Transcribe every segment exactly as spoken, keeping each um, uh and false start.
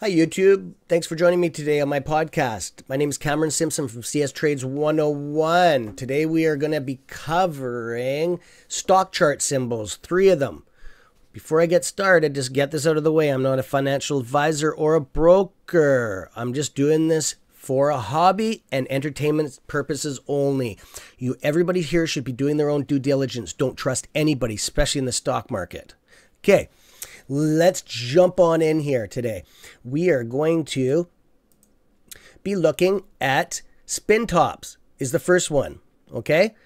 Hi YouTube, thanks for joining me today on my podcast. My name is Cameron Simpson from C S Trades one oh one. Today we are going to be covering stock chart symbols, three of them. Before I get started, just get this out of the way. I'm not a financial advisor or a broker. I'm just doing this for a hobby and entertainment purposes only. You, everybody here should be doing their own due diligence. Don't trust anybody, especially in the stock market. Okay. Let's jump on in here today. We are going to be looking at spin tops is the first one, okay?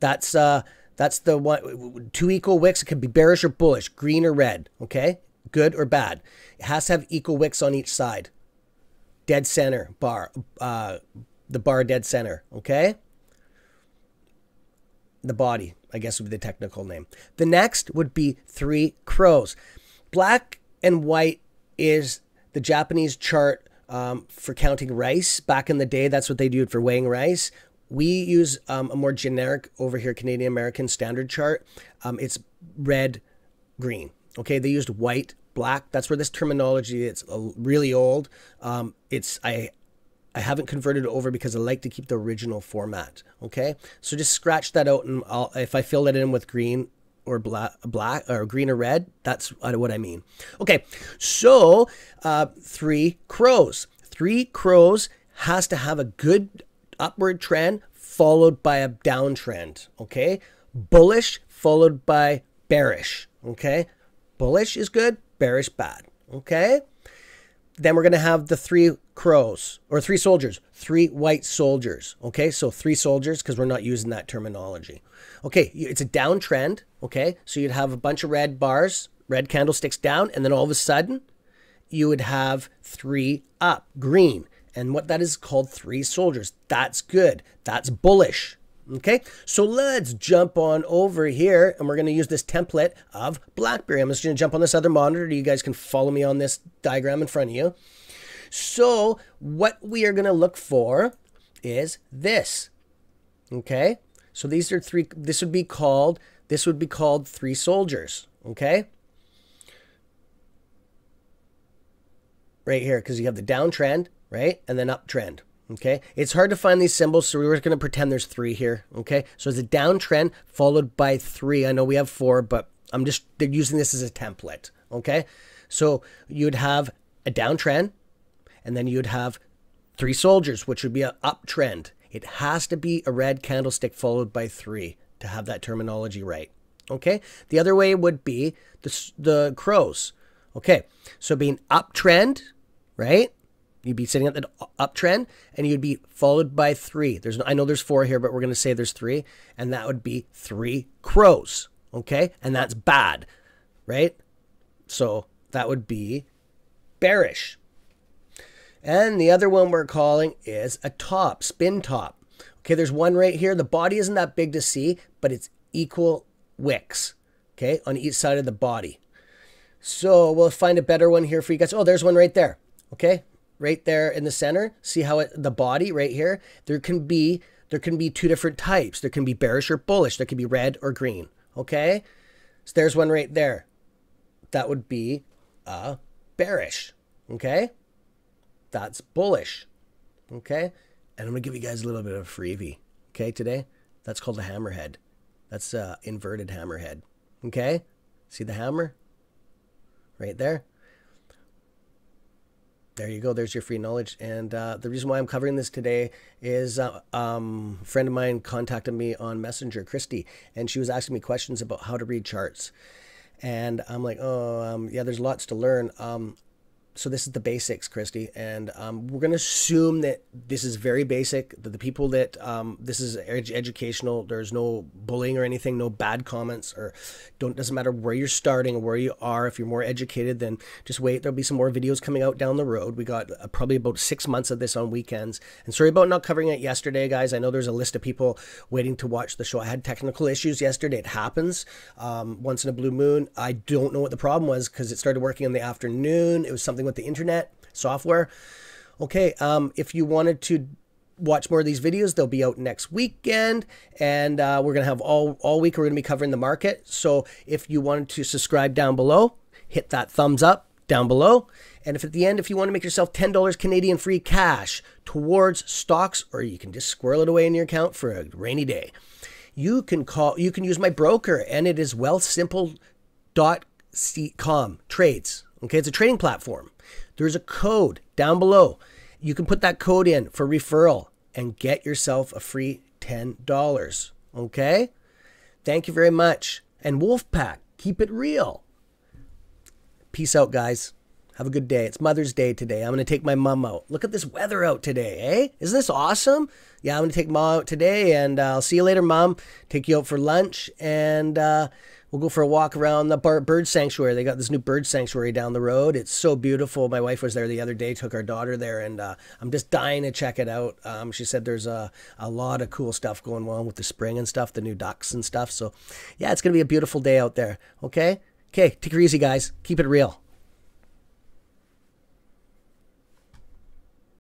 That's uh, that's the one, two equal wicks. It can be bearish or bullish, green or red, okay? Good or bad. It has to have equal wicks on each side. Dead center bar, uh, the bar dead center, okay? The body, I guess would be the technical name. The next would be three crows. Black and white is the Japanese chart um, for counting rice. Back in the day, that's what they did for weighing rice. We use um, a more generic over here, Canadian American standard chart. Um, it's red, green. Okay, they used white, black. That's where this terminology, it's really old. Um, it's I, I haven't converted it over because I like to keep the original format. Okay, so just scratch that out, and I'll, if I fill that in with green, or black, black or green or red, that's what I mean. Okay, so uh, three crows. Three crows has to have a good upward trend followed by a downtrend, okay? Bullish followed by bearish, okay? Bullish is good, bearish bad, okay? Then we're gonna have the three crows, or three soldiers, three white soldiers, okay? So three soldiers, because we're not using that terminology. Okay, it's a downtrend, okay? So you'd have a bunch of red bars, red candlesticks down, and then all of a sudden, you would have three up, green. And what that is called three soldiers. That's good, that's bullish, okay? So let's jump on over here, and we're gonna use this template of BlackBerry. I'm just gonna jump on this other monitor, you guys can follow me on this diagram in front of you. So what we are going to look for is this, okay? So these are three, this would be called, this would be called three soldiers, okay? Right here, because you have the downtrend, right? And then uptrend, okay? It's hard to find these symbols, so we're going to pretend there's three here, okay? So it's a downtrend followed by three. I know we have four, but I'm just they're using this as a template, okay? So you'd have a downtrend, and then you'd have three soldiers, which would be an uptrend. It has to be a red candlestick followed by three to have that terminology right, okay? The other way would be the, the crows, okay? So being uptrend, right? You'd be sitting at the uptrend, and you'd be followed by three. There's I know there's four here, but we're going to say there's three, and that would be three crows, okay? And that's bad, right? So that would be bearish. And the other one we're calling is a top, spin top. Okay, there's one right here. The body isn't that big to see, but it's equal wicks, okay, on each side of the body. So we'll find a better one here for you guys. Oh, there's one right there, okay, right there in the center. See how it, the body right here, there can be, there can be two different types. There can be bearish or bullish. There can be red or green, okay? So there's one right there. That would be a bearish, okay? That's bullish, okay? And I'm gonna give you guys a little bit of a freebie, okay, today. That's called a hammerhead. That's a inverted hammerhead, okay? See the hammer? Right there. There you go, there's your free knowledge. And uh, the reason why I'm covering this today is uh, um, a friend of mine contacted me on Messenger, Christy, and she was asking me questions about how to read charts. And I'm like, oh, um, yeah, there's lots to learn. Um, So this is the basics, Christy, and um, we're going to assume that this is very basic, that the people that um, this is ed educational, there's no bullying or anything, no bad comments, or don't doesn't matter where you're starting or where you are. If you're more educated, then just wait. There'll be some more videos coming out down the road. We got uh, probably about six months of this on weekends. And sorry about not covering it yesterday, guys. I know there's a list of people waiting to watch the show. I had technical issues yesterday. It happens um, once in a blue moon. I don't know what the problem was because it started working in the afternoon. It was something with the internet software, okay? Um if you wanted to watch more of these videos, they'll be out next weekend, and uh we're gonna have all all week we're gonna be covering the market. So if you wanted to subscribe down below, hit that thumbs up, down below. And if at the end, if you want to make yourself ten dollars Canadian free cash towards stocks, or you can just squirrel it away in your account for a rainy day, you can call, you can use my broker, and it is wealth simple dot com trades. Okay, it's a trading platform. There's a code down below. You can put that code in for referral and get yourself a free ten dollars. Okay, thank you very much. And Wolfpack, keep it real. Peace out, guys. Have a good day. It's Mother's Day today. I'm going to take my mom out. Look at this weather out today, eh? Isn't this awesome? Yeah, I'm going to take mom out today, and uh, I'll see you later, Mom. Take you out for lunch, and uh, we'll go for a walk around the bird sanctuary. They got this new bird sanctuary down the road. It's so beautiful. My wife was there the other day, took our daughter there, and uh, I'm just dying to check it out. Um, she said there's a, a lot of cool stuff going on with the spring and stuff, the new ducks and stuff. So, yeah, it's going to be a beautiful day out there, okay? Okay, take it easy, guys. Keep it real.